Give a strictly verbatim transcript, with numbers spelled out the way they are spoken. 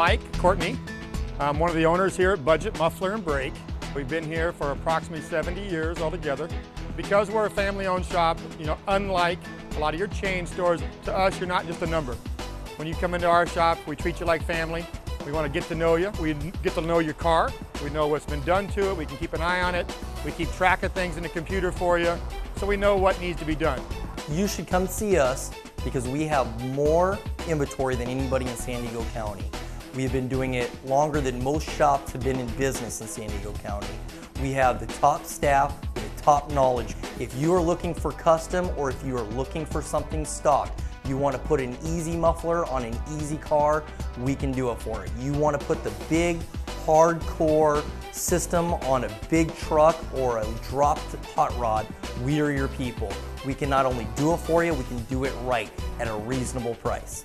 Mike Courtney. I'm one of the owners here at Budget Muffler and Brake. We've been here for approximately seventy years altogether. Because we're a family-owned shop, you know, unlike a lot of your chain stores, to us, you're not just a number. When you come into our shop, we treat you like family. We want to get to know you. We get to know your car. We know what's been done to it. We can keep an eye on it. We keep track of things in the computer for you, so we know what needs to be done. You should come see us because we have more inventory than anybody in San Diego County. We have been doing it longer than most shops have been in business in San Diego County. We have the top staff with the top knowledge. If you are looking for custom or if you are looking for something stock, you want to put an easy muffler on an easy car, we can do it for it. You want to put the big, hardcore system on a big truck or a dropped hot rod, we are your people. We can not only do it for you, we can do it right at a reasonable price.